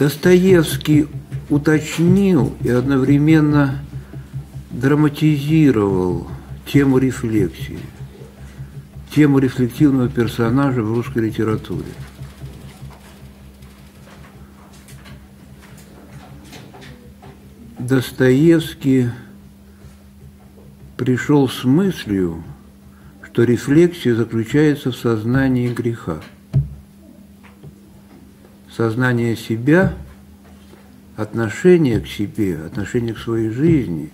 Достоевский уточнил и одновременно драматизировал тему рефлексии, тему рефлективного персонажа в русской литературе. Достоевский пришел с мыслью, что рефлексия заключается в сознании греха. Сознание себя, отношение к себе, отношение к своей жизни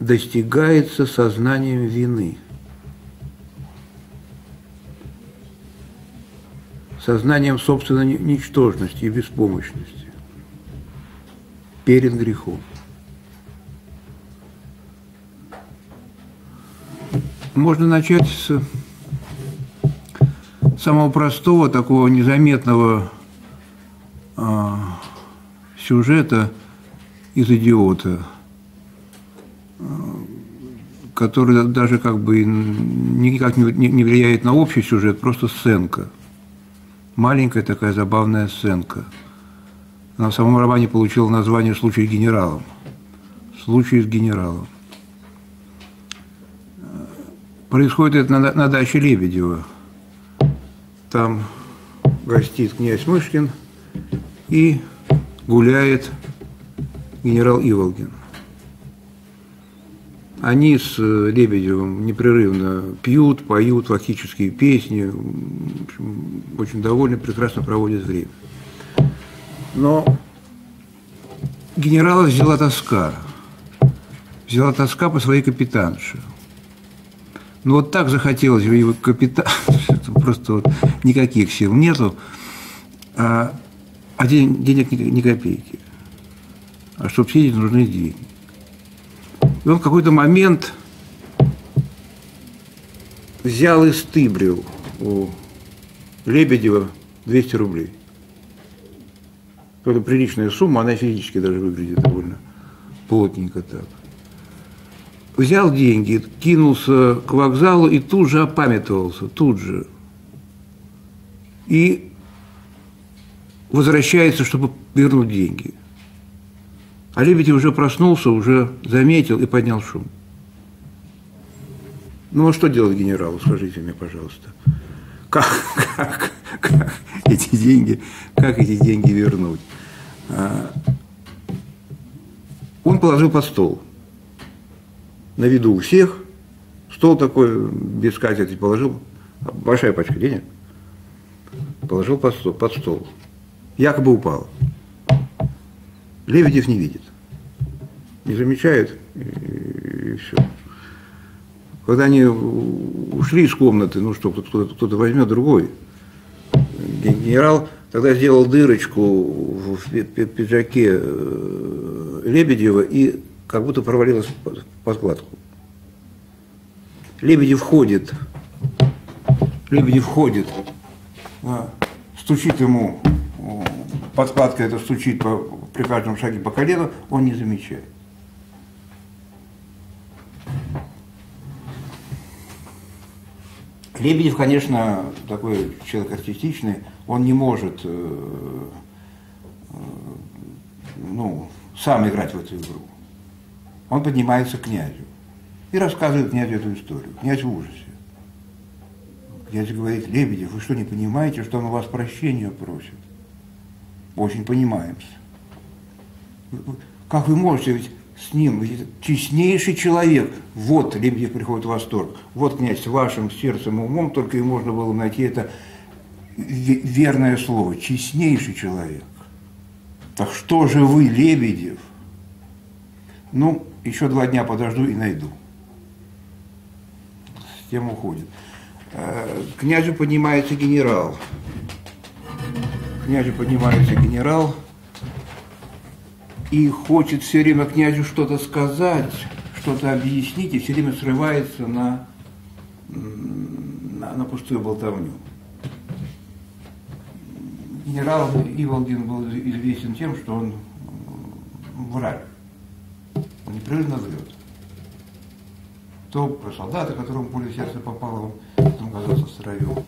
достигается сознанием вины. Сознанием собственной ничтожности и беспомощности перед грехом. Можно начать с самого простого, такого незаметного сюжета из «Идиота», который даже как бы никак не влияет на общий сюжет, просто сценка. Маленькая такая забавная сценка. Она в самом романе получила название «Случай с генералом». «Случай с генералом». Происходит это на даче Лебедева. Там гостит князь Мышкин и гуляет генерал Иволгин. Они с Лебедевым непрерывно пьют, поют фактические песни, в общем, очень довольны, прекрасно проводят время. Но генерала взяла тоска. Взяла тоска по своей капитанше. Ну вот так захотелось бы его капитанше, просто вот никаких сил нету, а денег ни копейки. А чтобы съездить, нужны деньги. И он в какой-то момент взял и стыбрил у Лебедева 200 рублей. Это приличная сумма, она физически даже выглядит довольно плотненько так. Взял деньги, кинулся к вокзалу и тут же опамятовался, тут же. И возвращается, чтобы вернуть деньги. А Лебедев уже проснулся, уже заметил и поднял шум. Ну, а что делать генералу, скажите мне, пожалуйста. Как эти деньги вернуть? Он положил под стол. На виду у всех, стол такой, без катети положил, большая пачка денег, положил под стол. Якобы упал. Лебедев не видит, не замечает, и все. Когда они ушли из комнаты, ну что, кто-то возьмет другой. Генерал тогда сделал дырочку в пиджаке Лебедева и как будто провалилась подкладку. Лебедев входит, стучит ему, подкладка эта стучит при каждом шаге по колену, он не замечает. Лебедев, конечно, такой человек артистичный, он не может сам играть в эту игру. Он поднимается к князю и рассказывает князю эту историю. Князь в ужасе. Князь говорит: Лебедев, вы что, не понимаете, что он у вас прощения просит? Очень понимаемся. Как вы можете, ведь с ним, ведь честнейший человек. Вот Лебедев приходит в восторг. Вот, князь, с вашим сердцем и умом только и можно было найти это верное слово. Честнейший человек. Так что же вы, Лебедев? Ну, еще 2 дня подожду и найду. С тем уходит. К князю поднимается генерал. И хочет все время князю что-то сказать, что-то объяснить, и все время срывается на пустую болтовню. Генерал Иволгин был известен тем, что он враль. Он непрерывно врет. То про солдата, которому пуля в сердце попала, он потом оказался сыровьем.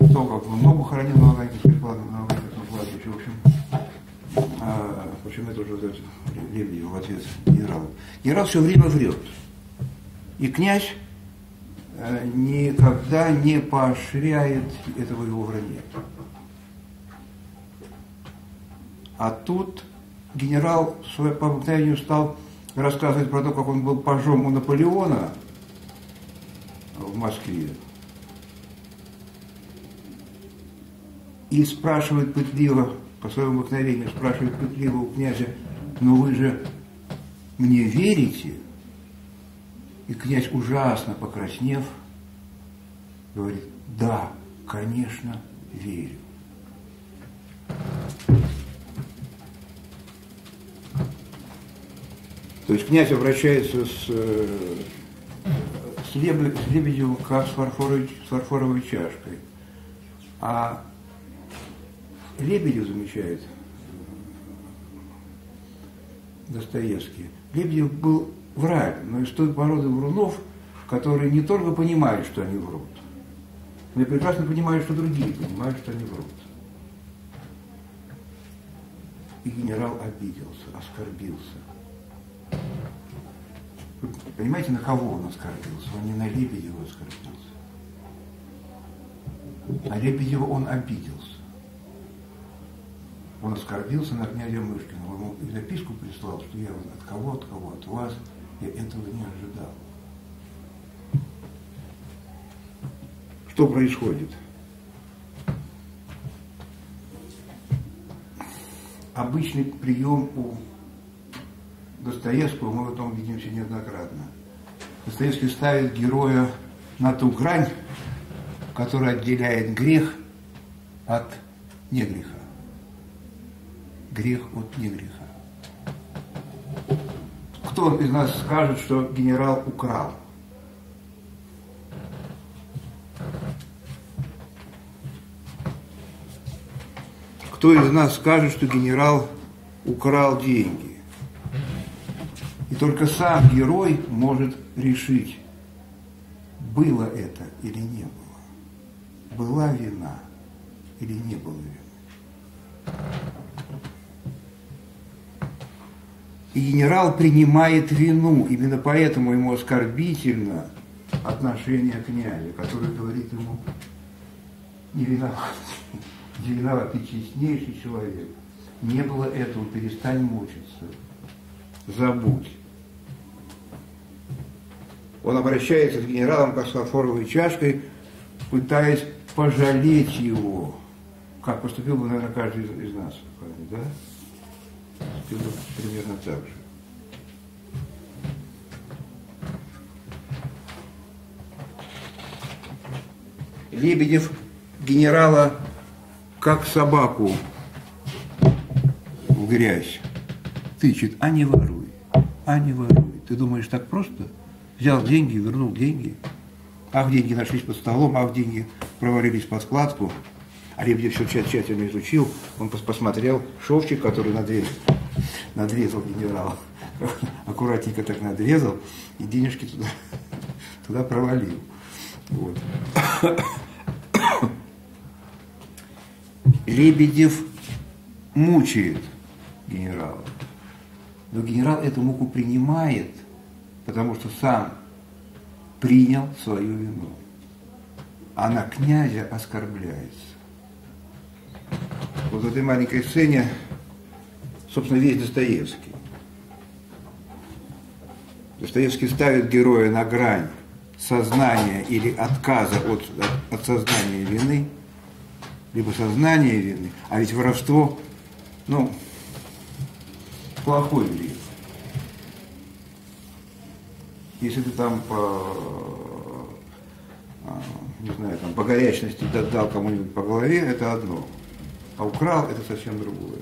То, как он ногу хоронил на Луганском кладбище, Иванович, в общем, почему это уже Лебедев, отец генерала. Генерал все время врет. И князь никогда не поощряет этого его вранья. А тут генерал по обыкновению стал рассказывать про то, как он был пажом у Наполеона в Москве. И спрашивает пытливо, по своему обыкновению, спрашивает пытливо у князя: «Но вы же мне верите?» И князь, ужасно покраснев, говорит: «Да, конечно, верю». То есть князь обращается с Лебедевым как с фарфоровой чашкой. А Лебедев замечает Достоевский. Лебедев был враг, но из той породы врунов, которые не только понимают, что они врут, но и прекрасно понимают, что другие понимают, что они врут. И генерал обиделся, оскорбился. Вы понимаете, на кого он оскорбился? Он не на Лебедева оскорбился. На Лебедева он обиделся. Он оскорбился на князя Мышкина. Он ему и записку прислал, что я от кого, от вас, я этого не ожидал. Что происходит? Обычный прием у Достоевского, мы потом увидимся неоднократно. Достоевский ставит героя на ту грань, которая отделяет грех от негреха. Грех от негреха. Кто из нас скажет, что генерал украл? Кто из нас скажет, что генерал украл деньги? И только сам герой может решить, было это или не было, была вина или не было вины. И генерал принимает вину, именно поэтому ему оскорбительно отношение князя, который говорит ему: не виноват, не виноват, ты честнейший человек, не было этого, перестань мучиться, забудь. Он обращается с генералом как с фарфоровой чашкой, пытаясь пожалеть его, как поступил бы, наверное, каждый из нас, да? Поступил бы примерно так же. Лебедев генерала как собаку в грязь тычет: а не воруй, а не воруй. Ты думаешь, так просто? Взял деньги, вернул деньги. Ах, деньги нашлись под столом, ах, деньги провалились под складку. А Лебедев все тщательно изучил, он посмотрел шовчик, который надрезал генерал, аккуратненько так надрезал, и денежки туда провалил. Вот. Лебедев мучает генерала, но генерал эту муку принимает, потому что сам принял свою вину. А на князя оскорбляется. Вот в этой маленькой сцене, собственно, весь Достоевский. Достоевский ставит героя на грань сознания или отказа от сознания вины, либо сознания вины, а ведь воровство, ну, плохой грех. Если ты там по горячности дал кому-нибудь по голове, это одно. А украл — это совсем другое.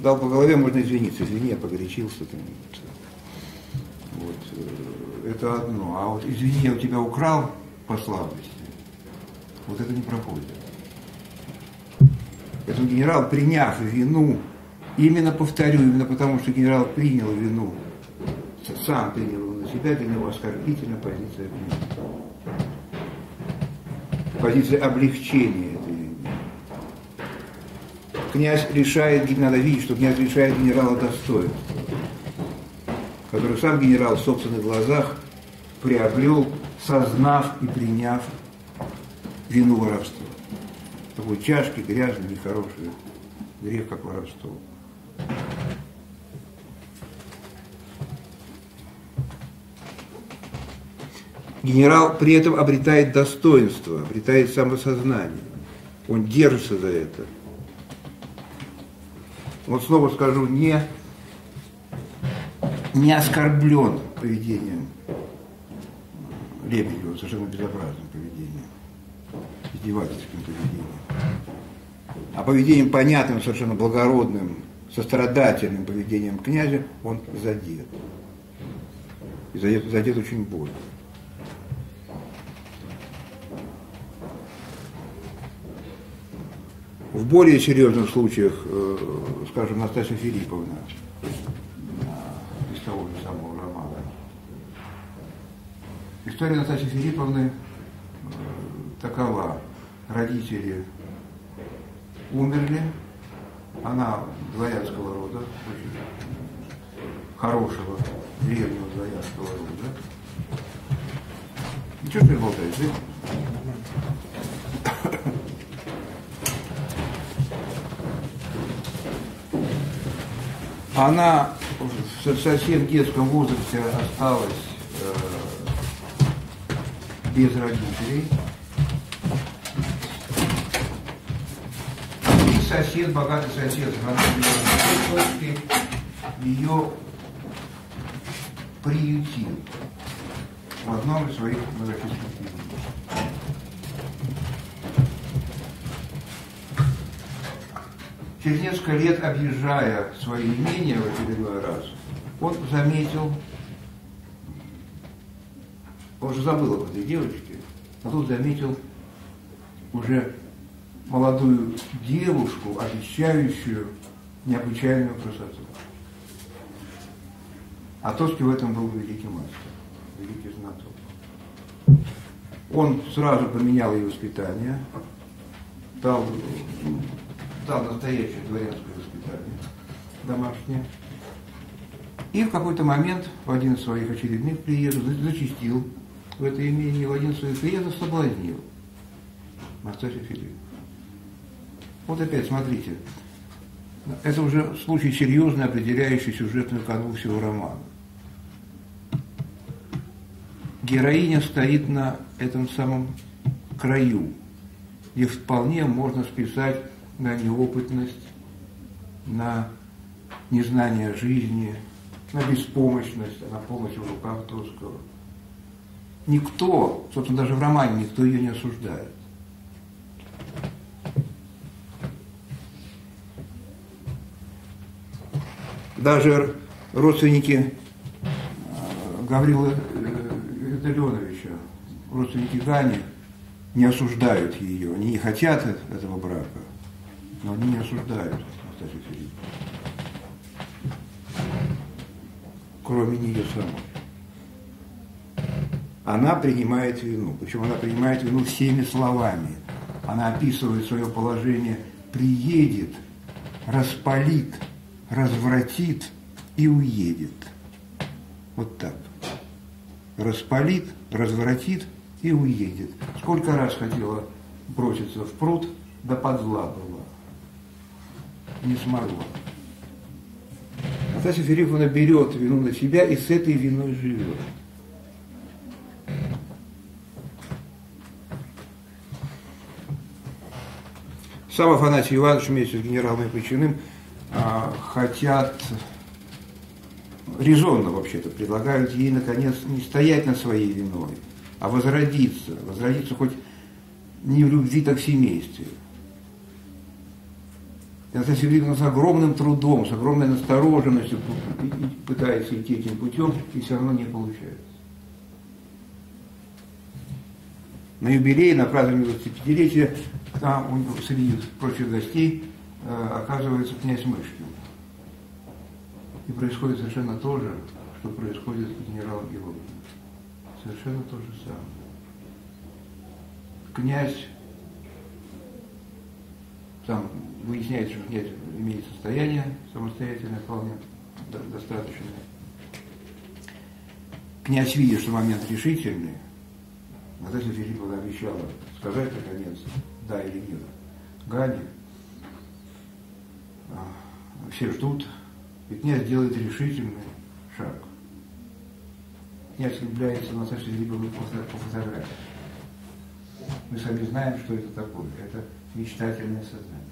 Дал по голове — можно извиниться, извини, я погорячился. Вот, это одно. А вот извини, я у тебя украл по слабости — вот это не проходит. Это генерал, приняв вину, именно, повторю, именно потому, что генерал принял вину, сам принял на себя, для него оскорбительная позиция вины. Позиция облегчения этой вины. князь решает, надо видеть, что князь решает генерала Достоевского, который сам генерал в собственных глазах приобрел, сознав и приняв вину воровства. Такой чашки грязный, нехороший грех, как воровство. Генерал при этом обретает достоинство, обретает самосознание. Он держится за это. Вот снова скажу, не оскорблен поведением Лебедева, совершенно безобразным поведением, издевательским поведением. А поведением понятным, совершенно благородным, сострадательным поведением князя он задет. И задет очень больно. В более серьезных случаях, скажем, Настасья Филипповна из того же самого романа. История Настасьи Филипповны такова. Родители умерли, она дворянского рода, очень хорошего, древнего дворянского рода. Ничего ты болтаешь, да? Она в совсем детском возрасте осталась без родителей. И сосед, богатый сосед, ее приютил в одном из своих монастырских домов. Через несколько лет, объезжая свои имения в очередной раз, он заметил, он же забыл об этой девочке, но тут заметил уже молодую девушку, обещающую необычайную красоту. А Тотский в этом был великий мастер, великий знаток. Он сразу поменял ее воспитание, дал настоящее дворянское воспитание домашнее. И в какой-то момент, в один из своих очередных приездов, зачастил в это имение, в один из своих приездов соблазнил Настасью Филипповну. Вот опять, смотрите, это уже случай серьезный, определяющий сюжетную канву всего романа. Героиня стоит на этом самом краю, где вполне можно списать на неопытность, на незнание жизни, на беспомощность, на помощь в руках Тотского. Никто, собственно, даже в романе никто ее не осуждает. Даже родственники Гаврила Витальоновича, родственники Гани, не осуждают ее, они не хотят этого брака. Но они не осуждают Настасью Филипповну, кроме нее самой. Она принимает вину, причем она принимает вину всеми словами. Она описывает свое положение: приедет, распалит, развратит и уедет. Вот так. Распалит, развратит и уедет. Сколько раз хотела броситься в пруд, да подзла была. Не смогла. Настасья Филипповна берет вину на себя и с этой виной живет. Сам Афанасий Иванович вместе с генералом Епанчиным хотят, резонно вообще-то, предлагают ей наконец не стоять над своей виной, а возродиться. Возродиться хоть не в любви, так в семействе. Настасья Филипповна с огромным трудом, с огромной настороженностью пытается идти этим путем, и все равно не получается. На юбилей, на праздник 25-летия, там он среди прочих гостей оказывается князь Мышкин. И происходит совершенно то же, что происходит с генералом Иволгиным. Совершенно то же самое. Князь там выясняется, что князь имеет состояние самостоятельное, вполне достаточное. Князь видит, что момент решительный, Настасья Филипповна обещала сказать наконец, да или нет, Гане. Все ждут, и князь делает решительный шаг. Князь влюбляется в Настасью Филипповну по фотографии. Мы сами знаем, что это такое. Это мечтательное сознание.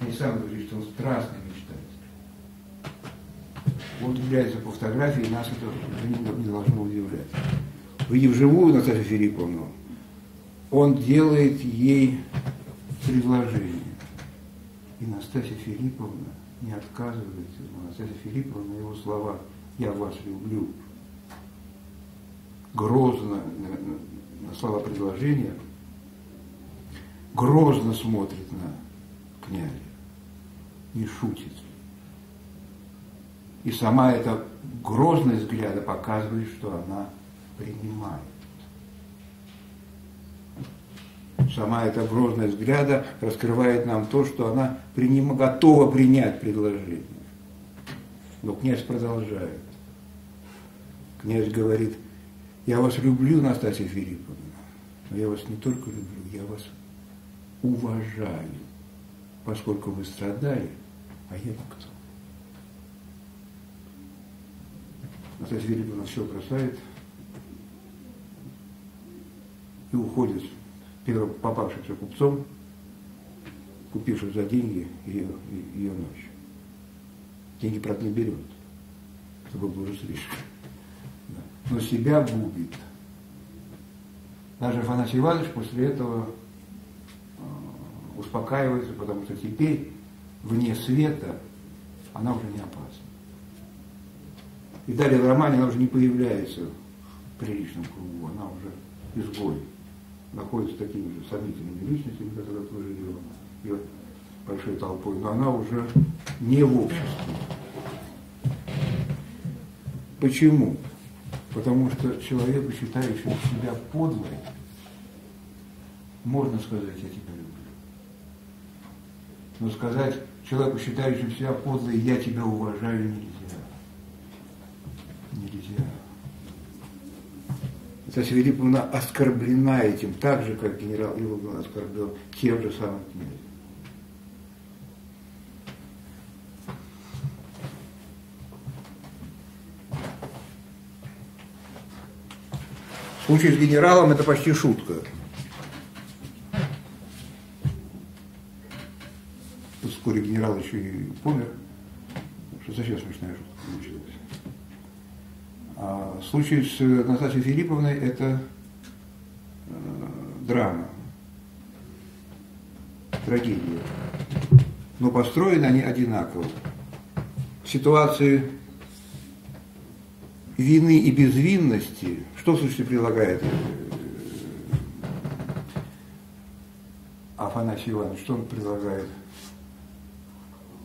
Князь сам говорит, что он страстный мечтатель. Он влюбляется по фотографии, и нас это не должно удивлять. Увидев живую Настасью Филипповну, он делает ей предложение. И Настасья Филипповна не отказывается. Настасья Филипповна, его слова «я вас люблю» грозно, на слова предложения, грозно смотрит на князя, не шутит. И сама эта грозность взгляда показывает, что она принимает. Сама эта грозность взгляда раскрывает нам то, что она готова принять предложение. Но князь продолжает. Князь говорит: я вас люблю, Настасья Филипповна, но я вас не только люблю, я вас уважаю, поскольку вы страдали, а я никто. Настасья Филипповна все бросает и уходит первым попавшимся купцом, купившим за деньги ее ночь. Деньги, правда, не берет, чтобы было уже слишком. Но себя губит. Даже Афанасий Иванович после этого успокаивается, потому что теперь вне света она уже не опасна. И далее в романе она уже не появляется в приличном кругу, она уже изгой. Находится такими же сомнительными личностями, которые тоже делают, и вот большой толпой, но она уже не в обществе. Почему? Потому что человеку, считающему себя подлым, можно сказать: я тебя люблю. Но сказать человеку, считающему себя подлым, я тебя уважаю, нельзя. Нельзя. Настасья Филипповна оскорблена этим, так же, как генерал Иволгин оскорбил тем же самым князем. Случай с генералом – это почти шутка. Вскоре генерал еще и помер. Что совсем смешная шутка получилась. А случай с Настасьей Филипповной – это драма, трагедия. Но построены они одинаково. В ситуации вины и безвинности что, в сущности, предлагает Афанасий Иванович? Что он предлагает?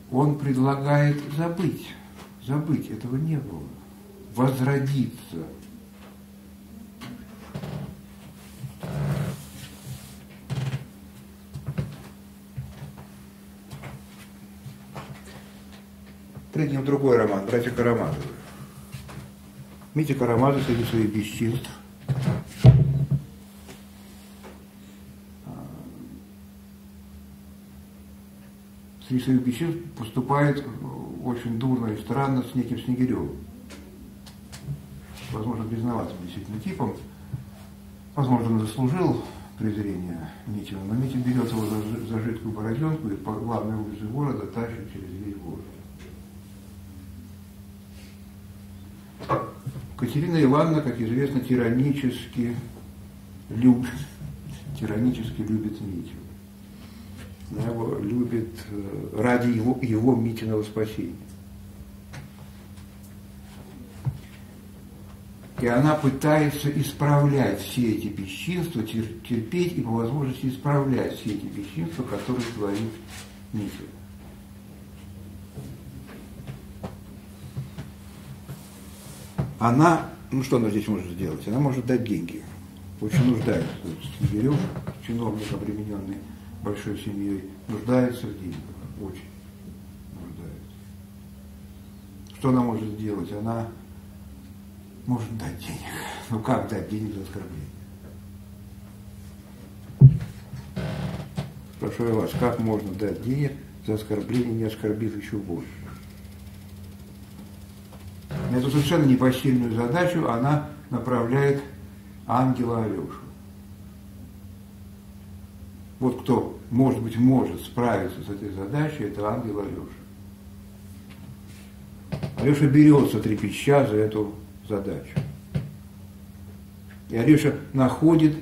Он предлагает забыть. Забыть. Этого не было. Возродиться. Придем другой роман «Братья Карамазовы». Митя Карамазов среди своих бесчинств поступает очень дурно и странно с неким Снегиревым. Возможно, признаваться действительно типом. Возможно, он заслужил презрение Митина, но Митя берет его за жидкую бороденку и по главной улице города тащит через весь город. Катерина Ивановна, как известно, тиранически любит Митю. Она его любит ради его Митиного спасения. И она пытается исправлять все эти бесчинства, терпеть и по возможности исправлять все эти бесчинства, которые творит Митя. Она, ну что она здесь может сделать? Она может дать деньги. Очень нуждается Снегирев, чиновник, обремененный большой семьей, нуждается в деньгах, очень нуждается. Что она может сделать? Она может дать денег. Ну как дать денег за оскорбление? Прошу я вас, как можно дать денег за оскорбление, не оскорбив еще больше? Эту совершенно непосильную задачу она направляет ангела Алешу. Вот кто, может быть, может справиться с этой задачей, это ангел Алеша. Алеша берется трепеща за эту задачу. И Алеша находит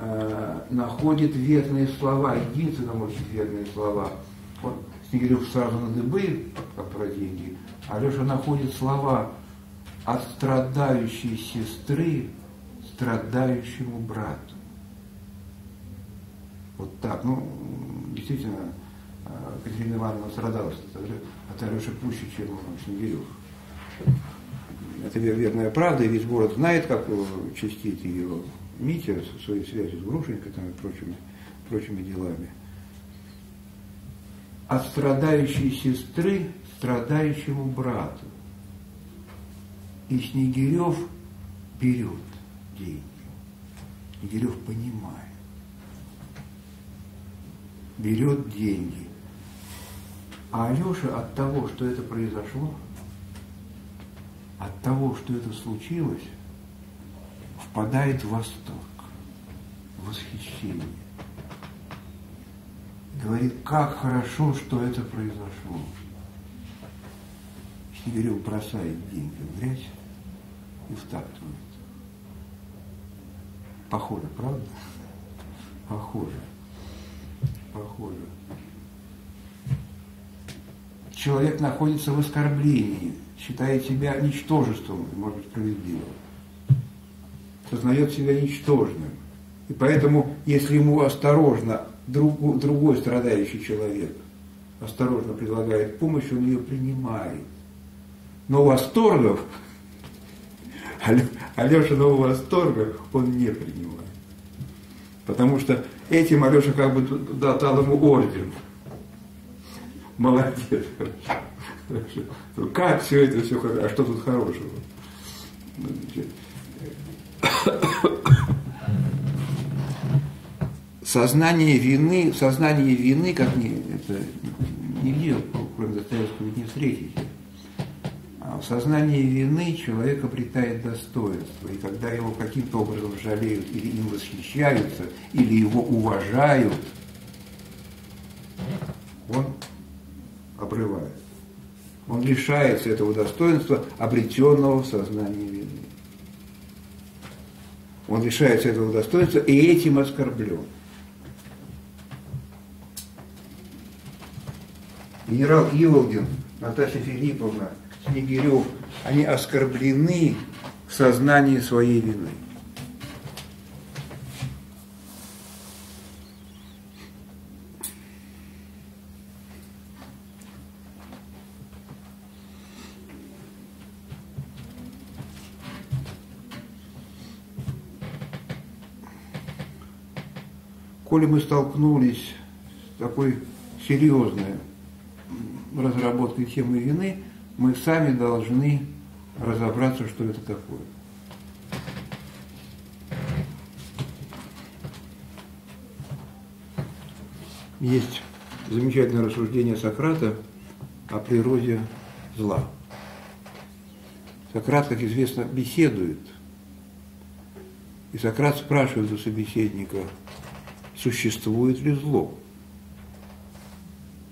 верные слова, единственно, может быть, верные слова. Вот Снегирев сразу на дыбы, как про деньги, Алеша находит слова от страдающей сестры страдающему брату. Вот так. Ну, действительно, Катерина Ивановна страдалась от Алеши пуще, чем Снегирев. Это верная правда, и весь город знает, как чистит ее Митя в своей связи с Грушенькой и прочими делами. От страдающей сестры страдающему брату. И Снегирев берет деньги. Снегирев понимает. Берет деньги. А Алеша от того, что это произошло, от того, что это случилось, впадает в восторг, в восхищение. Говорит, как хорошо, что это произошло. Снегирев бросает деньги в грязь и втаптывает. Похоже, правда? Похоже. Похоже. Человек находится в оскорблении, считает себя ничтожеством, может быть, справедливым. Сознает себя ничтожным. И поэтому, если ему осторожно другой страдающий человек осторожно предлагает помощь, он ее принимает. Но восторгов, Алешиного восторга, он не принимает. Потому что этим Алеша как бы дал ему орден. Молодец. Хорошо. Как все это все хорошо? А что тут хорошего? Сознание вины, как это нигде, кроме Достоевского, не встретите. А в сознании вины человек обретает достоинство, и когда его каким-то образом жалеют, или им восхищаются, или его уважают, он обрывает. Он лишается этого достоинства, обретенного в сознании вины. Он лишается этого достоинства и этим оскорблен. Генерал Иволгин, Настасья Филипповна, Снегирев, они оскорблены в сознании своей вины. Коли мы столкнулись с такой серьезной разработкой темы вины, мы сами должны разобраться, что это такое. Есть замечательное рассуждение Сократа о природе зла. Сократ, как известно, беседует. И Сократ спрашивает у собеседника, существует ли зло.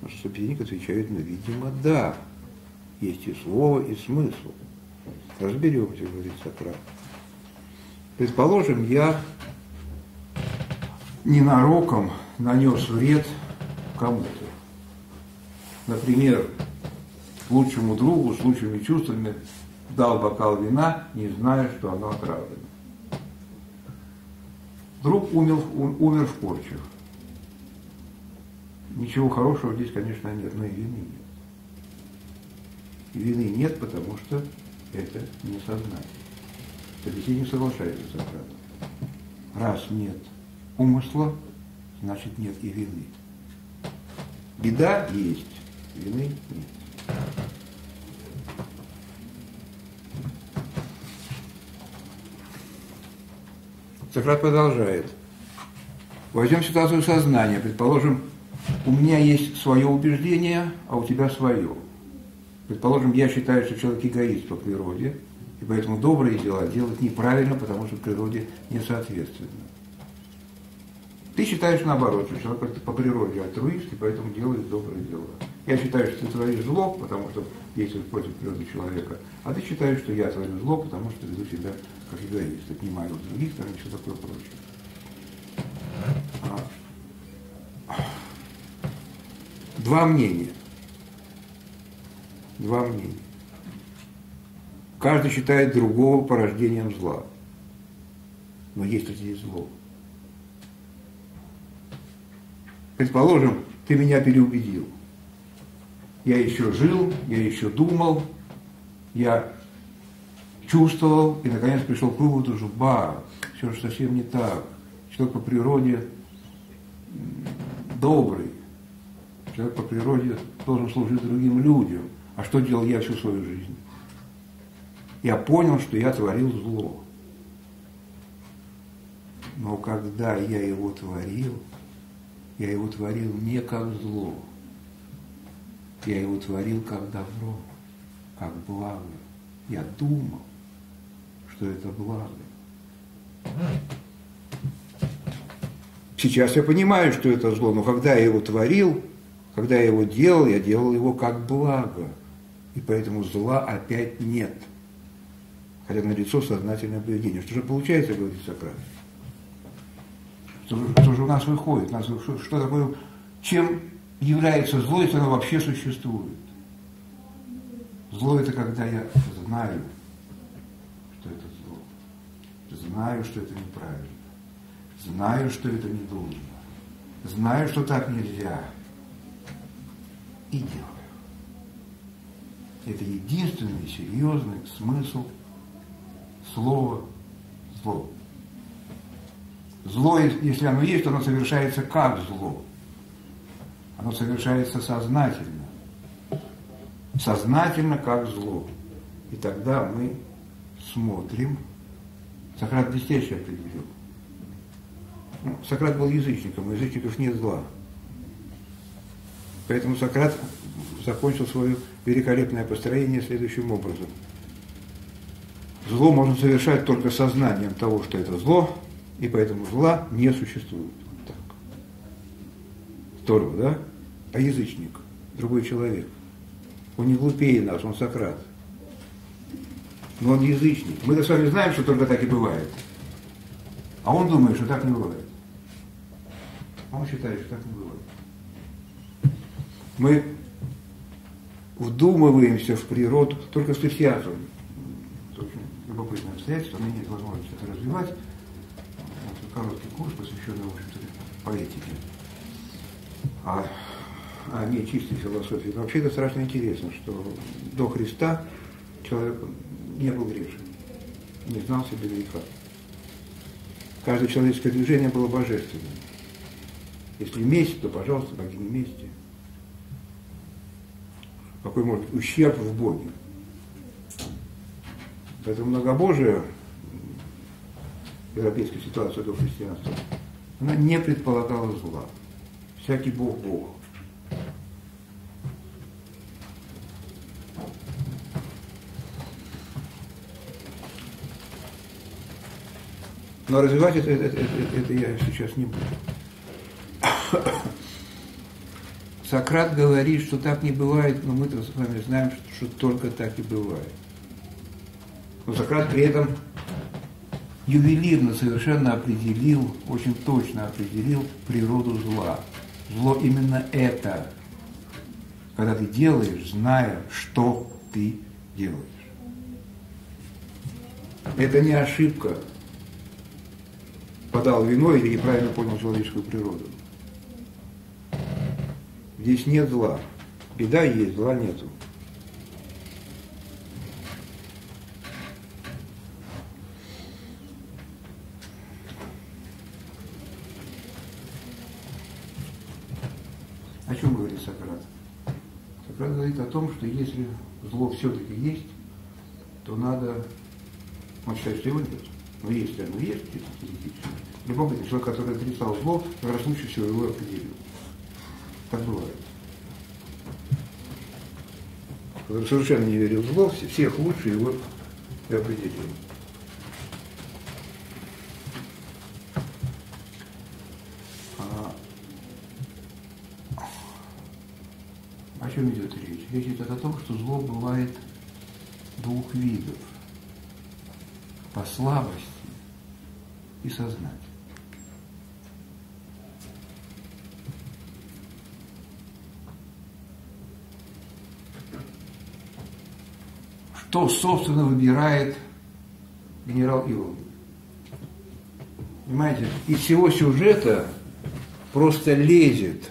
Наш собеседник отвечает, ну, видимо, да. Есть и слово, и смысл. Разберемся, говорит Сократ. Предположим, я ненароком нанес вред кому-то. Например, лучшему другу с лучшими чувствами дал бокал вина, не зная, что оно отравлено. Друг умер в корчах. Ничего хорошего здесь, конечно, нет, но и вины нет. Вины нет, потому что это не сознание. Собеседник соглашается с Сократом. Раз нет умысла, значит, нет и вины. Беда есть, вины нет. Сократ продолжает. Возьмем ситуацию сознания. Предположим, у меня есть свое убеждение, а у тебя свое. Предположим, я считаю, что человек эгоист по природе, и поэтому добрые дела делать неправильно, потому что природе не соответственно. Ты считаешь наоборот, что человек по природе альтруист, и поэтому делает добрые дела. Я считаю, что ты творишь зло, потому что действуешь против природы человека, а ты считаешь, что я творю зло, потому что веду себя как эгоист, отнимаю от других, там все такое прочее. Два мнения. Два мнения. Каждый считает другого порождением зла. Но есть здесь зло. Предположим, ты меня переубедил. Я еще жил, я еще думал, я чувствовал и, наконец, пришел к выводу, что ба, все же совсем не так. Человек по природе добрый. Человек по природе должен служить другим людям. А что делал я всю свою жизнь? Я понял, что я творил зло. Но когда я его творил не как зло. Я его творил как добро, как благо. Я думал, что это благо. Сейчас я понимаю, что это зло, но когда я его творил, когда я делал его как благо, и поэтому зла опять нет. Хотя налицо сознательное поведение. Что же получается, говорит Сократ? Что же у нас выходит? У нас, что такое, чем является зло, если оно вообще существует? Зло – это когда я знаю, что это зло, знаю, что это неправильно, знаю, что это не должно, знаю, что так нельзя. И делаю. Это единственный серьезный смысл слова «зло». Зло, если оно есть, то оно совершается как зло. Оно совершается сознательно. Сознательно как зло. И тогда мы смотрим. Сократ блестяще определил. Ну, Сократ был язычником, у язычников нет зла. Поэтому Сократ закончил свое великолепное построение следующим образом. Зло можно совершать только сознанием того, что это зло, и поэтому зла не существует. Вот так. Здорово, да? А язычник, другой человек, он не глупее нас, он Сократ. Но он язычник. Мы-то с вами знаем, что только так и бывает. А он думает, что так не бывает. Он считает, что так не бывает. Мы вдумываемся в природу только с энтузиазмом. Это очень любопытное обстоятельство, у меня нет возможности это развивать. Это короткий курс, посвященный, в общем-то, поэтике. А не чистой философии. Но вообще это страшно интересно, что до Христа человек не был грешен, не знал себе греха. Каждое человеческое движение было божественным. Если месть, то, пожалуйста, богиня мести. Какой может быть ущерб в Боге. Поэтому многобожие, европейская ситуация до христианства, она не предполагала зла. Всякий Бог – Бог. Но развивать это я сейчас не буду. Сократ говорит, что так не бывает, но мы-то с вами знаем, что только так и бывает. Но Сократ при этом ювелирно совершенно определил, очень точно определил природу зла. Зло именно это, когда ты делаешь, зная, что ты делаешь. Это не ошибка. Подал вино или неправильно понял человеческую природу. Здесь нет зла. Беда есть, зла нету. чем говорит Сократ? Сократ говорит о том, что если зло все-таки есть, то надо... Он считает, что его нет. Но если оно есть, это теоретически. Любопытный человек, который отрицал зло, раз лучше всего его определил. Так бывает. Который совершенно не верил в зло, всех лучше его и определил. О чем идет речь? Речь идет о том, что зло бывает двух видов. По слабости и сознанию. Что, собственно, выбирает генерал Иволгин? Понимаете, из всего сюжета просто лезет,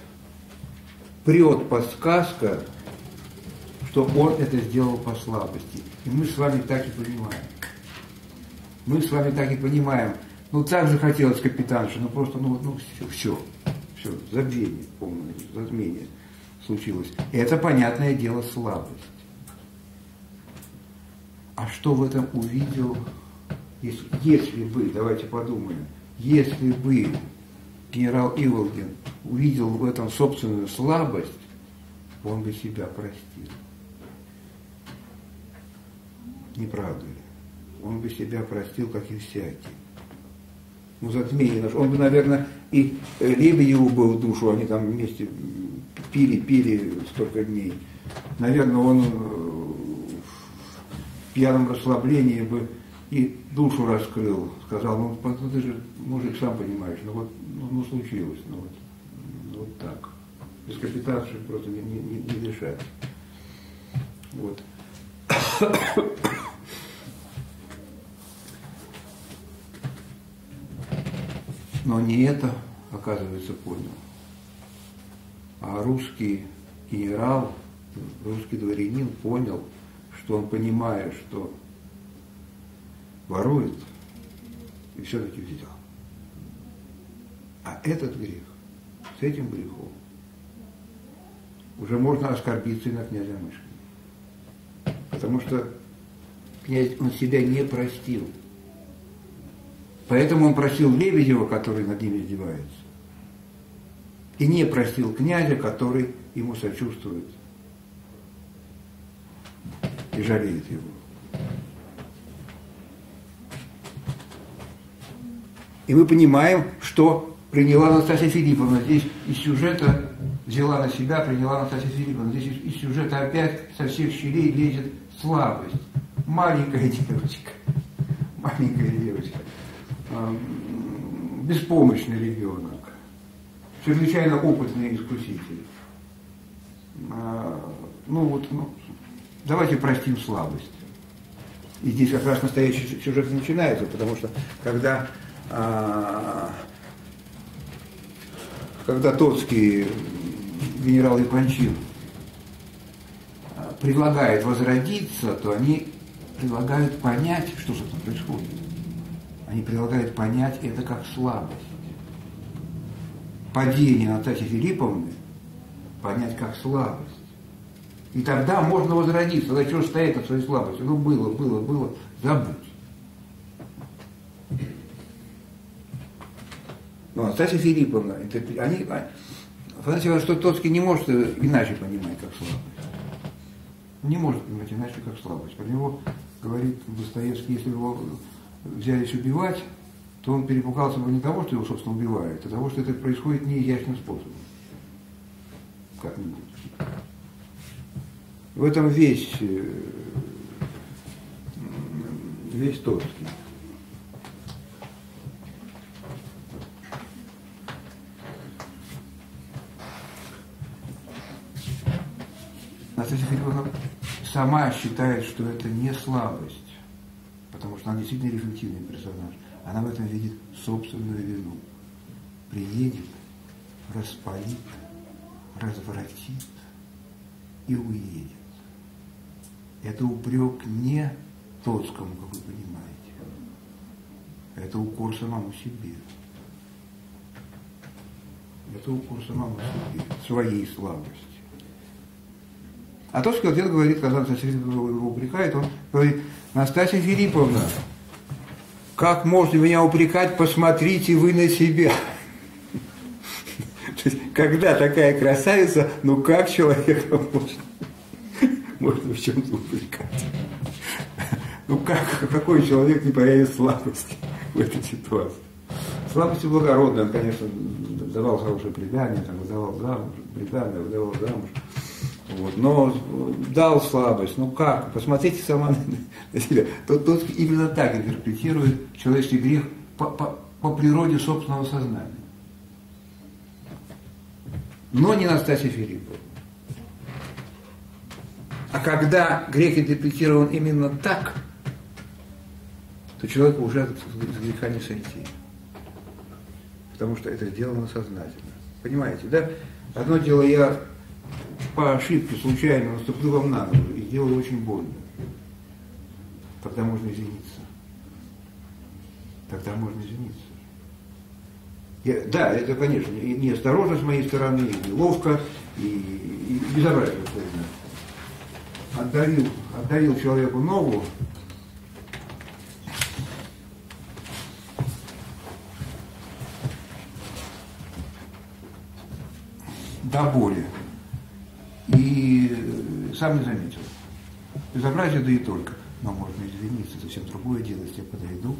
прет подсказка, что он это сделал по слабости. И мы с вами так и понимаем. Мы с вами так и понимаем. Ну, так же хотелось капитанше, ну, просто, ну, все, забвение полное, затмение случилось. Это, понятное дело, слабость. А что в этом увидел, если бы, давайте подумаем, если бы генерал Иволгин увидел в этом собственную слабость, он бы себя простил. Не правда ли? Он бы себя простил, как и всякий. Ну, затмение наше. Он бы, наверное, и Лебедеву был в душу, они там вместе пили столько дней. Наверное, он в пьяном расслаблении бы и душу раскрыл. Сказал, ну ты же, мужик, сам понимаешь, ну случилось, вот так. Без капитанши просто не решать. Вот. Но не это, оказывается, понял. А русский генерал, русский дворянин понял, что он, понимая, что ворует, и все-таки взял. А этот грех, с этим грехом, уже можно оскорбиться и на князя Мышкина. Потому что князь, он себя не простил. Поэтому он просил Лебедева, который над ним издевается, и не просил князя, который ему сочувствует и жалеет его. И мы понимаем, что приняла Настасья Филипповна. Здесь из сюжета взяла на себя, приняла Настасья Филипповна. Здесь из сюжета опять со всех щелей лезет слабость. Маленькая девочка. Беспомощный ребенок, чрезвычайно опытный искуситель. Давайте простим слабость. И здесь как раз настоящий сюжет начинается, потому что когда Тотский, генерал Епанчин, предлагает возродиться, то они предлагают понять, что же там происходит. Они предлагают понять это как слабость. Падение Натальи Филипповны понять как слабость. И тогда можно возродиться. Тогда чего стоять от своей слабости? Ну, было, забудь. Но Наталья Филипповна, Афанасий Тотский не может иначе понимать, как слабость. Не может понимать иначе, как слабость. Про него говорит Достоевский, если его... взялись убивать, то он перепугался бы не того, что его, собственно, убивают, а того, что это происходит неизящным способом. Как-нибудь. В этом весь Тотский. Настасья Филипповна сама считает, что это не слабость. Потому что она действительно рефлективный персонаж. Она в этом видит собственную вину. Приедет, распалит, развратит и уедет. Это упрек не Тотскому, как вы понимаете. Это укор самому себе. этого курса мама своей слабости. А Тотский отец говорит, казалось, его упрекает, он говорит: Настасья Филипповна, как можно меня упрекать, посмотрите вы на себя. Когда такая красавица, ну как человека можно в чем-то упрекать? Ну как, какой человек не проявит слабости в этой ситуации? Слабости благородные, он, конечно, давал хорошее предание, выдавал замуж, предание выдавал замуж, вот, но дал слабость, ну как, посмотрите сама на себя. Тот именно так интерпретирует человеческий грех по природе собственного сознания. Но не Настасья Филипповна. А когда грех интерпретирован именно так, то человеку уже с греха не сойти. Потому что это сделано сознательно. Понимаете, да? Одно дело, я по ошибке случайно наступлю вам на ногу и делаю очень больно. Тогда можно извиниться. Тогда можно извиниться. Да, это, конечно, и неосторожно с моей стороны, и неловко, и безобразие полное. Отдавил человеку ногу, до боли. И сам не заметил. Безобразие, да и только. Но можно извиниться, совсем другое дело, если я подойду.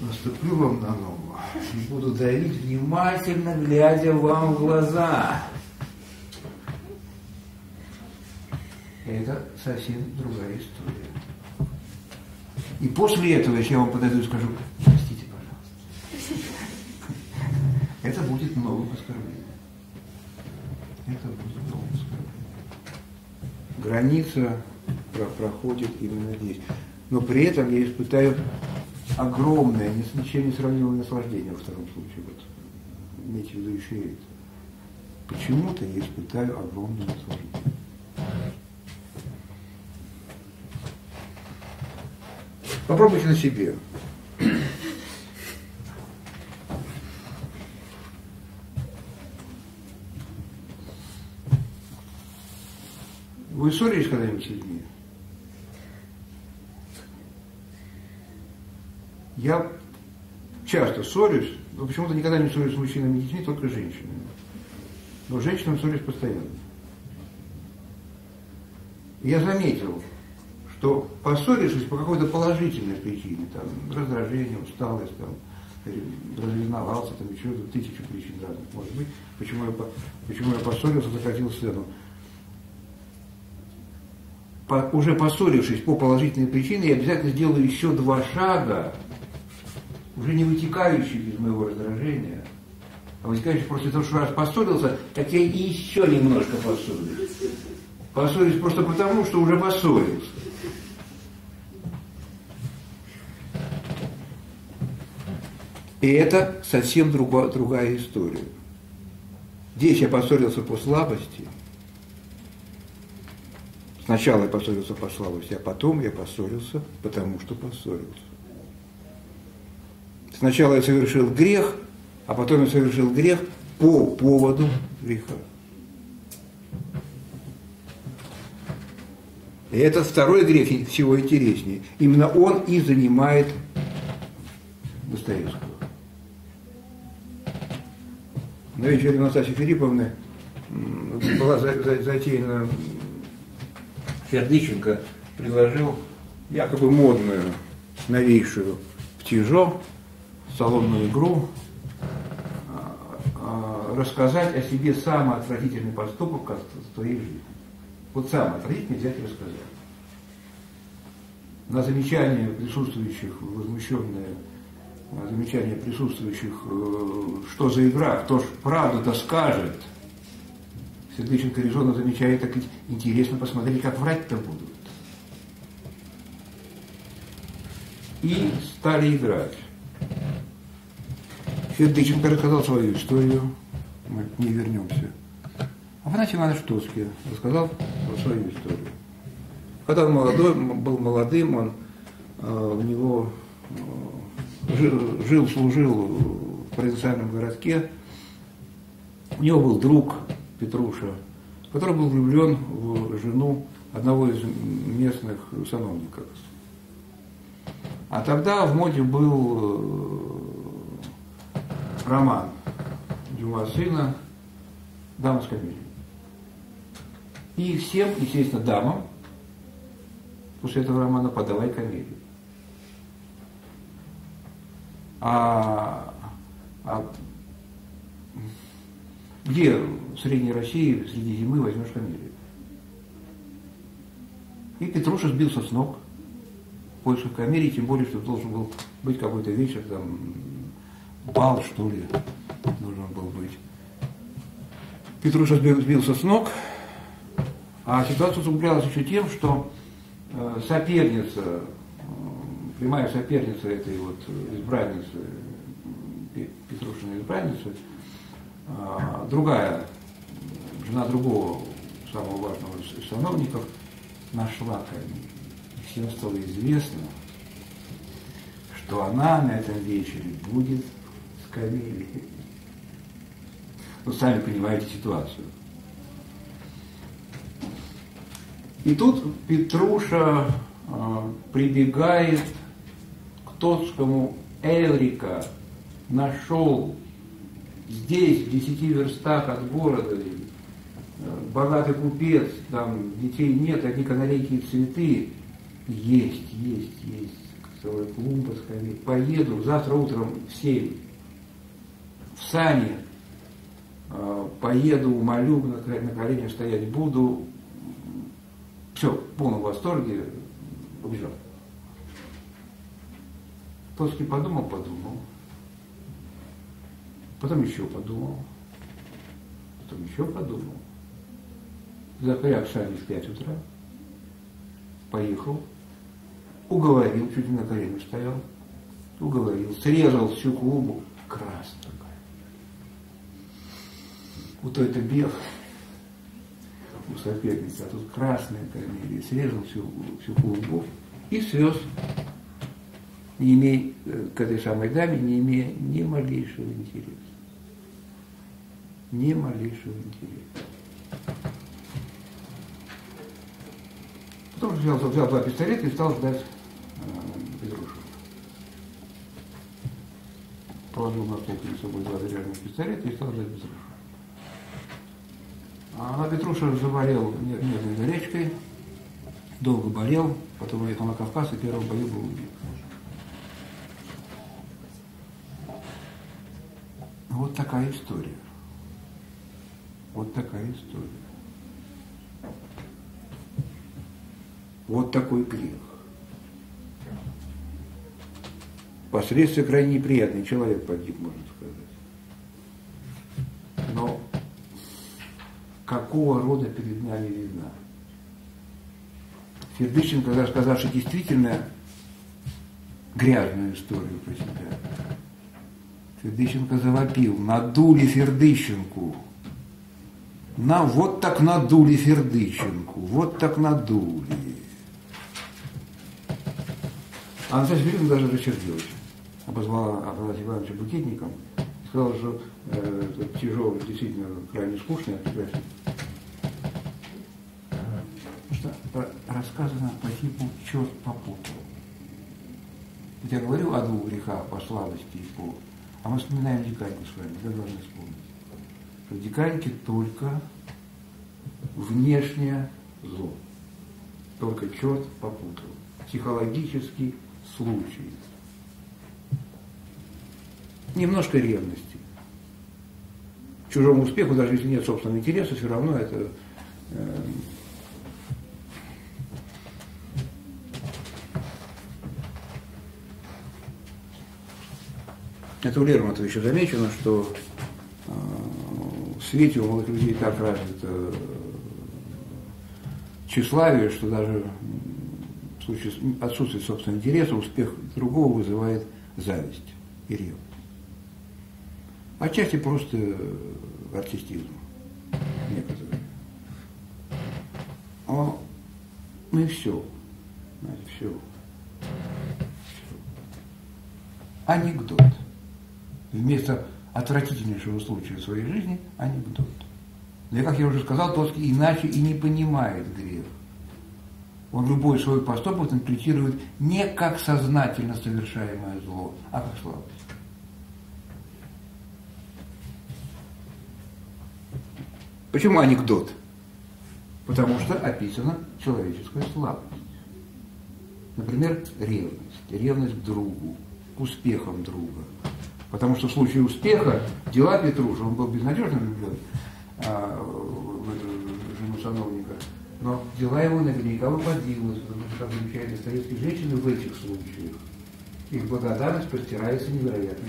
Наступлю вам на ногу и буду давить, внимательно глядя вам в глаза. Это совсем другая история. И после этого, если я вам подойду и скажу: простите, пожалуйста, это будет новым оскорблением. Это будет новым оскорблением. Граница проходит именно здесь. Но при этом я испытаю огромное, ничем не сравнимое наслаждение во втором случае. Вот, имейте в виду еще и это. Почему-то я испытаю огромное наслаждение. Попробуйте на себе. Вы ссорились когда-нибудь с людьми? Я часто ссорюсь, но почему-то никогда не ссорюсь с мужчинами и детьми, только с женщинами. Но с женщинами ссорюсь постоянно. И я заметил, что поссорившись по какой-то положительной причине, там, раздражение, усталость, там, разревновался, там, еще тысячу причин разных может быть, почему я поссорился, закатил сцену. Уже поссорившись по положительной причине, я обязательно сделаю еще два шага, уже не вытекающих из моего раздражения, а вытекающих просто из того, что раз поссорился, так я еще немножко поссорюсь. Поссорюсь просто потому, что уже поссорился. И это совсем другая история. Здесь я поссорился по слабости. Сначала я поссорился по слабости, а потом я поссорился, потому что поссорился. Сначала я совершил грех, а потом я совершил грех по поводу греха. И этот второй грех всего интереснее. Именно он и занимает Достоевского. На вечере Настасьи Филипповны была затеяна... Фердыченко приложил якобы модную, новейшую птижо, салонную игру, рассказать о себе самый отвратительный поступок в твоей жизни. Вот самый отвратительный взять и рассказать. На замечание присутствующих, возмущенное замечание присутствующих, что за игра, кто ж правду-то скажет, Фердыченко резонно замечает, так интересно посмотреть, как врать-то будут. И стали играть. Фердыченко рассказал свою историю, мы к ней вернемся. Афанасий Иванович Тотский рассказал свою историю. Когда он был молодым, он у него жил, служил в провинциальном городке. У него был друг Петруша, который был влюблен в жену одного из местных сановников. А тогда в моде был роман Дюма сына «Дама с камерой». И всем, естественно, дамам после этого романа подавай комедию. Где в Средней России среди зимы возьмешь комедию? И Петруша сбился с ног в поисках комедии, тем более, что должен был быть какой-то вечер, там, бал, что ли, должен был быть. Петруша сбился с ног, а ситуация усугублялась еще тем, что соперница, прямая соперница этой вот избранницы, Петрушиной избранницы, другая, жена другого самого важного из сановников, нашла комедию. Всем стало известно, что она на этом вечере будет с комедией. Вы сами понимаете ситуацию. И тут Петруша прибегает к Тотскому. Эврика, нашел здесь, в 10 верстах от города, богатый купец, там детей нет, одни канарейки и цветы. Есть. Целая клумба с камней. Поеду завтра утром в 7. В сани поеду, молю, на коленях стоять буду. Все, в полном восторге, убежал. Тотский подумал, потом еще подумал, запряг сани в 5 утра, поехал, уговорил, чуть не на коленях стоял, срезал всю клубу, красная такая. Вот это белое. У соперницы, а тут красная камерия, срезал всю клубу и свез, не имея к этой самой даме, не имея ни малейшего интереса. Потом взял 2 пистолета и стал ждать Петрушу. Положил на стол перед собой 2 заряженных пистолета и стал ждать Петрушу. А Петруша заболел нервной горячкой, долго болел, потом уехал на Кавказ, и первый бою был убит. Вот такая история. Вот такой грех. Последствия крайне неприятные. Человек погиб, можно сказать. Но какого рода перед нами видна? Фердыченко, рассказавший действительно грязную историю про себя, Фердыченко завопил: надули Фердыченку. Вот так надули Фердыченку, вот так надули. А Настасья Филипповна даже рассердилась. Обозвала Афанасия Ивановича букетником. Сказал, что тяжелый, действительно крайне скучный, прекрасный. Потому что рассказано по типу «черт попутал». Ведь я говорю о 2 грехах по слабости и по... А мы вспоминаем Диканьку с вами, это должны вспомнить. Что Диканьке только внешнее зло. Только черт попутал. Психологический случай. Немножко ревности. К чужому успеху, даже если нет собственного интереса, все равно это у Лермонтова еще замечено, что в свете у молодых людей так развито тщеславие, что даже в случае отсутствия собственного интереса успех другого вызывает зависть и ревность. Отчасти просто артистизм некоторый. Ну и все. Анекдот. Вместо отвратительнейшего случая в своей жизни анекдот. Да, как я уже сказал, Тотский иначе и не понимает грех. Он любой свой поступок интерпретирует не как сознательно совершаемое зло, а как слабость. Почему анекдот? Потому что описана человеческая слабость. Например, ревность. Ревность к другу, к успехам друга. Потому что в случае успеха дела Петруша, он был безнадежно влюблен в жену сановника, но дела его наверняка выводилось, потому что, как замечали советские женщины, в этих случаях их благодарность простирается невероятно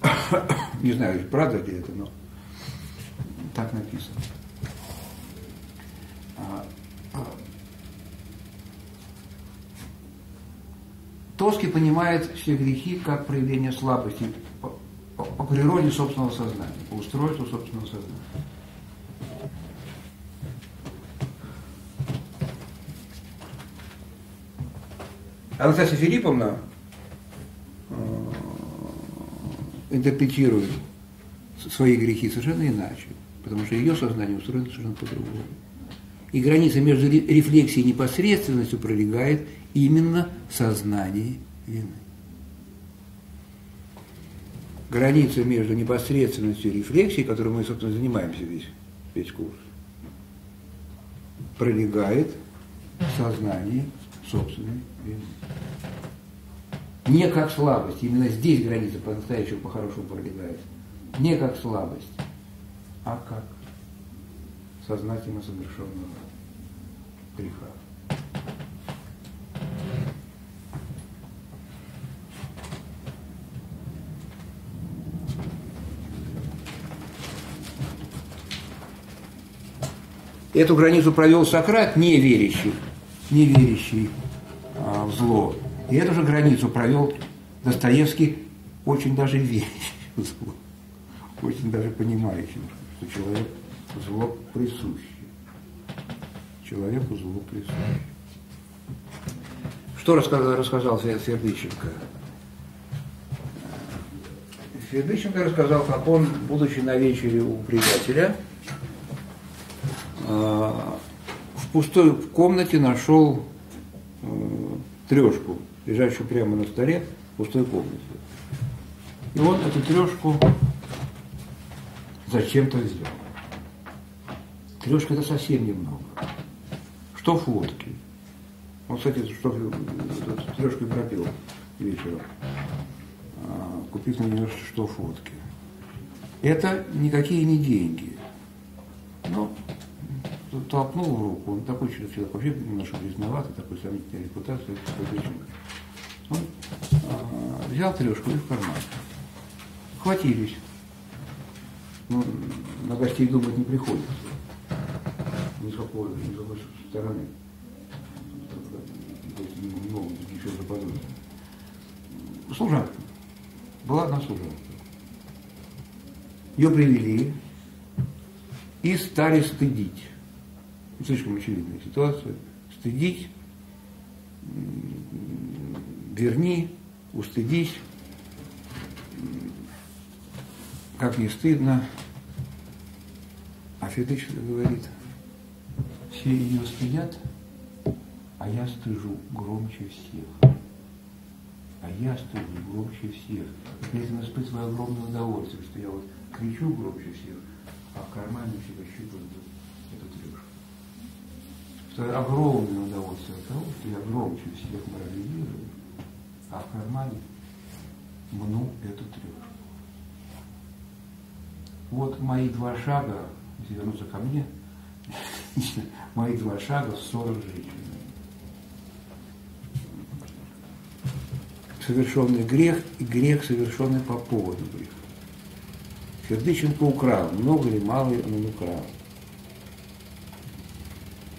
далеко. Не знаю, правда ли это, но так написано. Тотский понимает все грехи как проявление слабости по природе собственного сознания, по устройству собственного сознания. Анастасия Филипповна интерпретирует свои грехи совершенно иначе, потому что ее сознание устроено совершенно по-другому. И граница между рефлексией и непосредственностью пролегает именно в сознании вины. Граница между непосредственностью и рефлексией, которой мы, собственно, занимаемся весь курс, пролегает в сознании собственной вины. Не как слабость, именно здесь граница по-настоящему, по-хорошему пролегает, не как слабость, а как сознательно совершенного греха. Эту границу провел Сократ, не верящий в зло. И эту же границу провел Достоевский, очень даже верящий в зло, очень даже понимающий, что человеку зло присуще. Что рассказал Фердыченко? Фердыченко рассказал, как он, будучи на вечере у приятеля, в пустой комнате нашел трешку, лежащую прямо на столе в пустой комнате. И он эту трешку зачем-то взял. Трешка – это совсем немного. Штоф водки. Он, кстати, трешкой пропил вечером. Купил на нее штоф водки. Это никакие не деньги. Но толкнул в руку, он такой человек, вообще немножко грязноватый, такой сомнительной репутацией, он взял трешку и в карман. Хватились. Ну, на гостей думать не приходится. Ни с какой стороны. Много ничего заподозрено. Служанка. Была одна служанка. Ее привели и стали стыдить. Слишком очевидная ситуация. Стыдить, верни, устыдись. Как не стыдно. А Федыченко говорит: все ее стыдят, а я стыжу громче всех. При этом испытываю огромное удовольствие, что я вот кричу громче всех, а в кармане всегда щупают эту трешку. Огромное удовольствие от того, что я громче всех морализирую, а в кармане мну эту трешку. Вот мои два шага, если вернуться ко мне, мои два шага в 40 женщин. Совершенный грех и грех, совершенный по поводу греха. Фердыченко украл, много ли, мало ли он украл.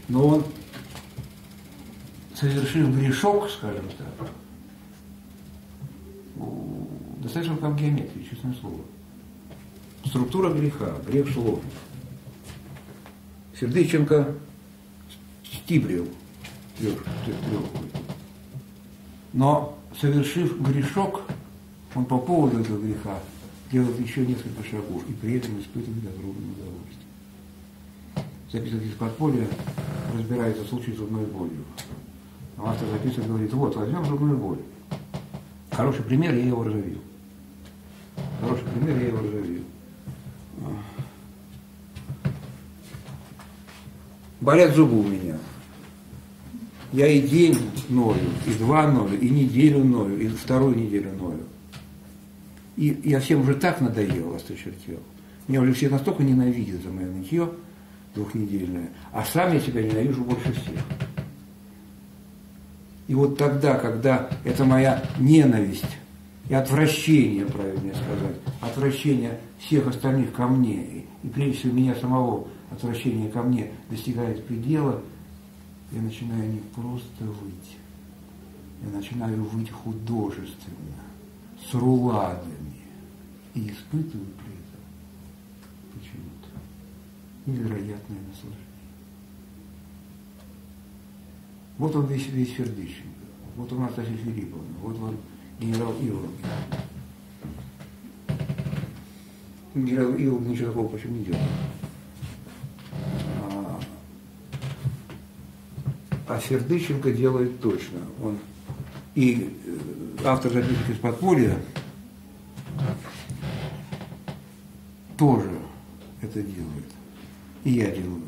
Но он совершил грешок, скажем так, достаточно как геометрия, честное слово. Структура греха, грех сложный. Фердыченко стибрил трешку. Но совершив грешок, он по поводу этого греха делает еще несколько шагов и при этом испытывает огромное удовольствие. Записки из подполья разбирается случай с зубной болью. А автор записки говорит: вот, возьмем зубную боль. Хороший пример, я его разовью. Хороший пример, я его разовью. Болят зубы у меня. Я и день ною, и два ною, и неделю ною, и вторую неделю ною. И я всем уже так надоел, осточертел. Меня уже все настолько ненавидят за мое нытье двухнедельное, а сам я себя ненавижу больше всех. И вот тогда, когда эта моя ненависть и отвращение, правильнее сказать, отвращение всех остальных ко мне, и прежде всего меня самого, отвращение ко мне достигает предела, я начинаю не просто выть, я начинаю выть художественно, с руладами, и испытываю при этом почему-то невероятное наслаждение. Вот он весь Фердыченко, вот он Настасья Филипповна, вот он генерал Иволгин. Генерал Иволгин ничего такого почему не делал. А Фердыченко делает точно. Он и автор «Записок из подполья» тоже это делает. И я делаю.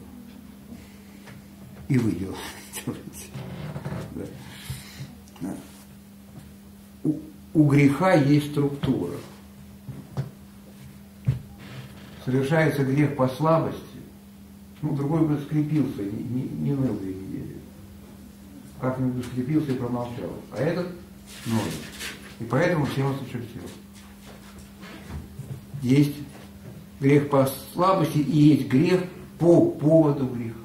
И вы делаете. Да. У греха есть структура. Совершается грех по слабости. Ну, другой бы скрепился, не ныл две недели. Как-нибудь скрепился и промолчал. А этот – ноль. И поэтому всем осточертел. Есть грех по слабости и есть грех по поводу греха.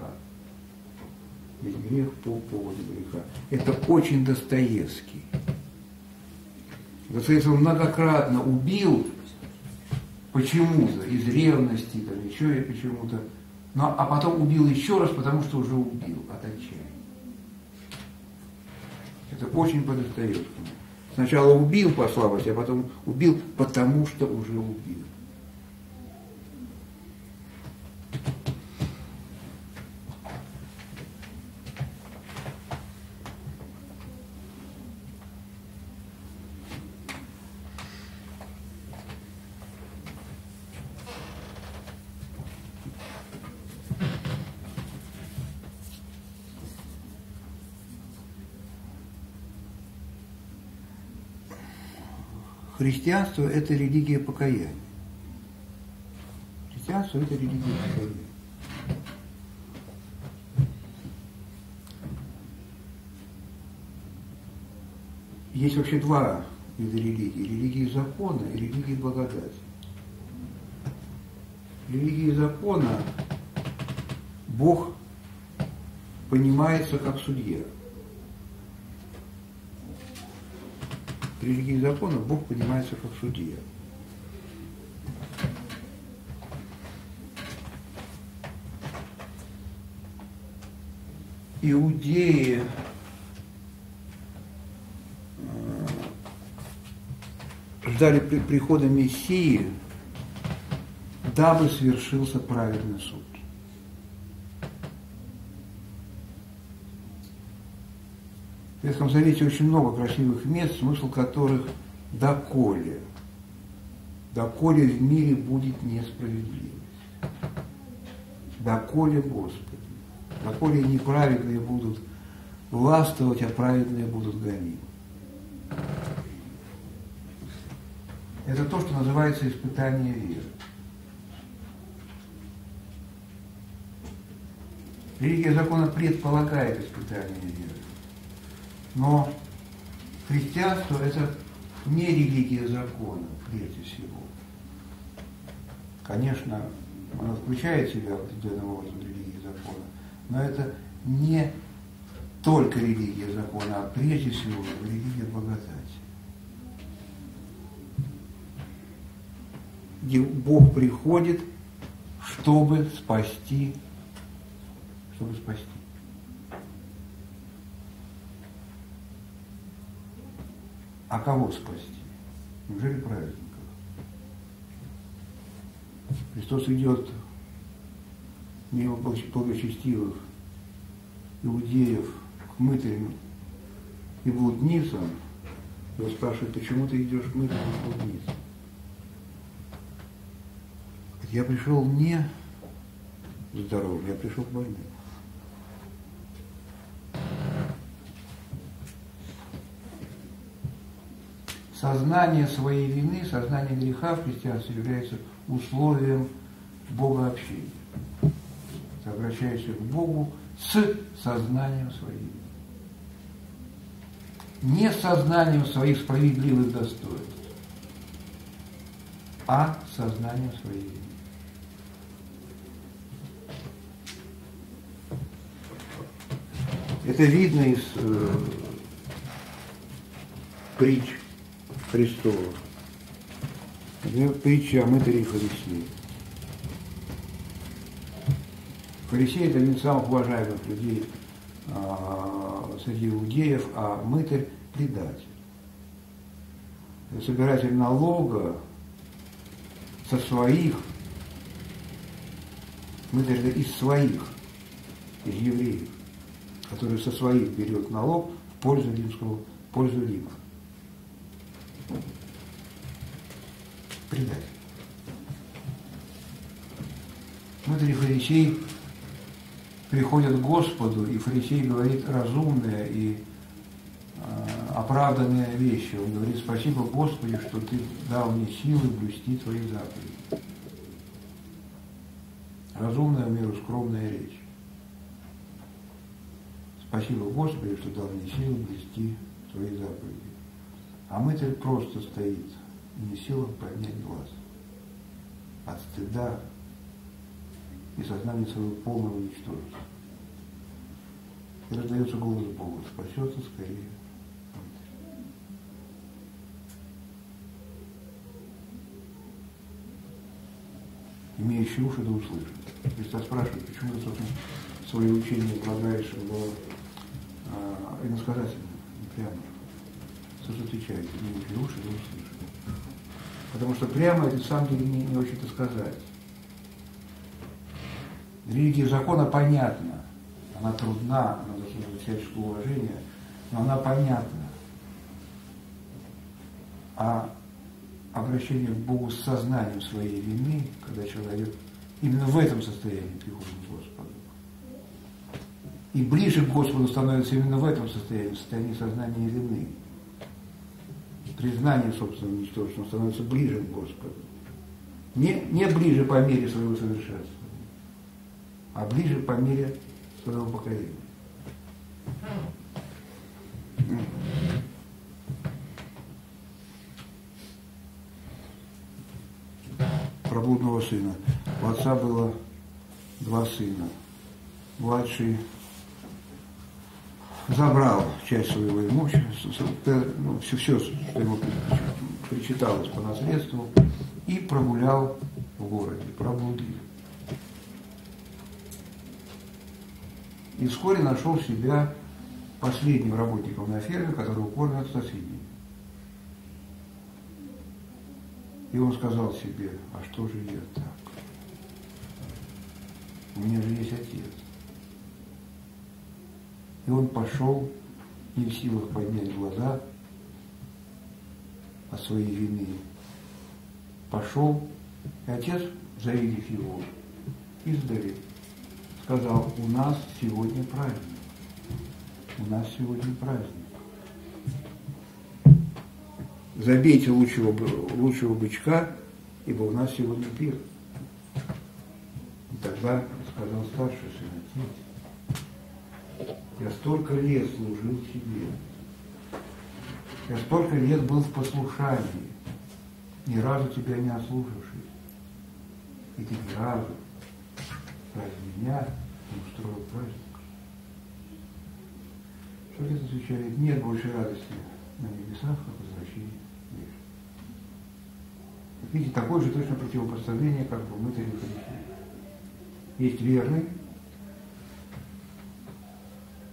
Есть грех по поводу греха. Это очень Достоевский. Достоевский многократно убил почему-то, из ревности, там, еще и почему-то, но, а потом убил еще раз, потому что уже убил от отчаяния. Это очень по Достоевскому. Сначала убил по слабости, а потом убил, потому что уже убил. Христианство – это религия покаяния. Христианство – это религия покаяния. Есть вообще два вида религии. Религия закона и религия благодати. Религия закона Бог понимается как судья. Религии закона Бог понимается как судья. Иудеи ждали прихода Мессии, дабы свершился праведный суд. В Советском Завете очень много красивых мест, смысл которых «доколе». «Доколе в мире будет несправедливость». «Доколе, Господи». «Доколе неправедные будут властвовать, а праведные будут гонимы». Это то, что называется испытание веры. Религия закона предполагает испытание веры. Но христианство – это не религия закона, прежде всего. Конечно, она включает в себя определенным образом религию закона, но это не только религия закона, а прежде всего религия благодати. Где Бог приходит, чтобы спасти, А кого спасти? Неужели праведников? Христос идет мимо благочестивых иудеев к мытарям и блудницам. Его спрашивают, почему ты идешь к мытарям и блудницам? Я пришел не здоровым, я пришел к больным. Сознание своей вины, сознание греха в христианстве является условием богообщения. Ты обращаешься к Богу с сознанием своей вины. Не с сознанием своих справедливых достоинств, а с сознанием своей вины. Это видно из притч Христова. Например, притча о мытаре и фарисее. Фарисей – это один из самых уважаемых людей среди иудеев, а мытарь – предатель. Собиратель налога со своих, мытарь – это из своих, из евреев, который со своих берет налог в пользу римского, в пользу Рима. Предатель. Мытарь и фарисей приходят к Господу, и фарисей говорит разумные и оправданные вещи. Он говорит: спасибо, Господи, что Ты дал мне силы блюсти Твои заповеди. Разумная, в меру скромная речь. Спасибо, Господи, что дал мне силы блюсти Твои заповеди. А мытарь просто стоит, не в силах поднять глаз от стыда и сознания своего полного ничтожества. И раздается голос Бога: спасется скорее. Имеющий уши да услышит. Христос спрашивает, почему ты, собственно, свое учение предлагаешь его иносказательно, прямо. Иисус отвечает: имеющий уши да услышит. Потому что прямо это в самом деле не очень-то сказать. Религия закона понятна, она трудна, она заслуживает всяческого уважения, но она понятна. А обращение к Богу с сознанием своей вины, когда человек именно в этом состоянии приходит к Господу. И ближе к Господу становится именно в этом состоянии, в состоянии сознания вины. Признание собственного ничтожества становится ближе к Господу. Не ближе по мере своего совершенства, а ближе по мере своего покорения. Про блудного сына. У отца было 2 сына. Младший забрал часть своего имущества, все, что ему причиталось по наследству, и прогулял в городе, проблудил. И вскоре нашел себя последним работником на ферме, которого кормят соседи. И он сказал себе: а что же я так? У меня же есть отец. И он пошел, не в силах поднять глаза от своей вины. Пошел, и отец, завидев его, издали, сказал: у нас сегодня праздник. У нас сегодня праздник. Забейте лучшего бычка, ибо у нас сегодня пир. И тогда сказал старший сын: отец, я столько лет служил тебе, я столько лет был в послушании, ни разу тебя не ослушавшись, и ты ни разу ради меня не устроил праздник. Что отец отвечает: нет больше радости на небесах, как возвращение веры. Видите, такое же точно противопоставление, как бы мытарь и фарисей. Есть верный,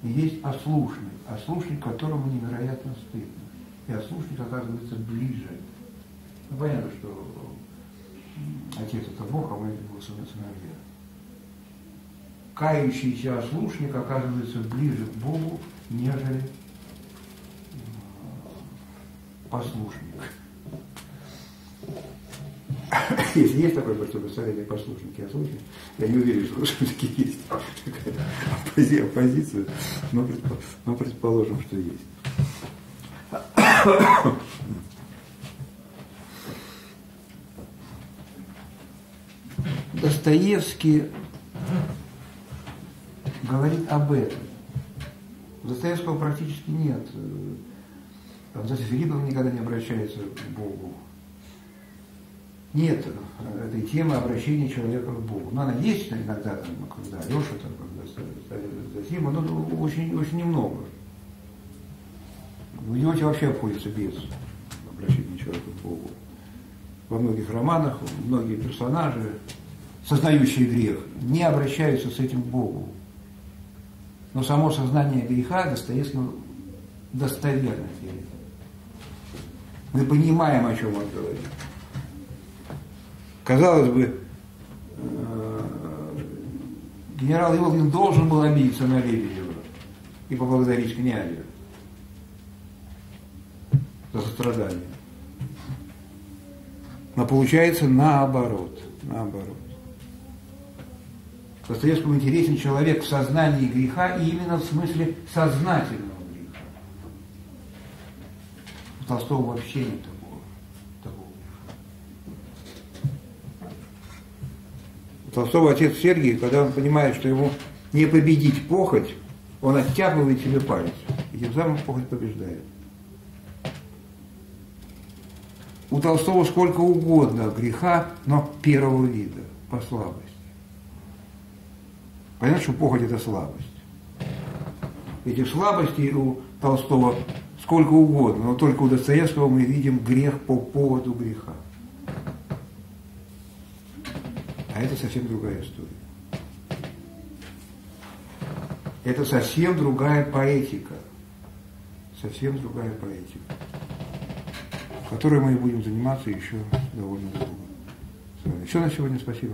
и есть ослушник, которому невероятно стыдно. и отслушник оказывается ближе. Ну, понятно, что отец это Бог, а мы его сыновья. Кающийся ослушник оказывается ближе к Богу, нежели послушник. Если есть такое противопоставление послушники и ослушники, я не уверен, что все-таки есть такая оппозиция, но предположим, что есть. Достоевский говорит об этом. Достоевского практически нет. Настасья Филипповна никогда не обращается к Богу. Нет этой темы обращения человека к Богу. Но она есть иногда, там, когда Алеша, там, когда Зима, но очень, очень немного. В «Идиоте» вообще обходится без обращения человека к Богу. Во многих романах многие персонажи, сознающие грех, не обращаются с этим к Богу. Но само сознание греха Достоевского достоверно делит. Мы понимаем, о чем он говорит. Казалось бы, генерал Иволгин должен был обидеться на Лебедева и поблагодарить князя за сострадание. Но получается наоборот. Достоевскому интересен человек в сознании греха и именно в смысле сознательного греха. У Толстого вообще нет такого греха. У Толстого отец Сергий, когда он понимает, что ему не победить похоть, он оттягивает себе палец. И тем самым похоть побеждает. У Толстого сколько угодно греха, но первого вида, по слабости. Понятно, что похоть – это слабость. Эти слабости у Толстого сколько угодно, но только у Достоевского мы видим грех по поводу греха. А это совсем другая история. Это совсем другая поэтика. Которой мы будем заниматься еще довольно долго. Все на сегодня. Спасибо.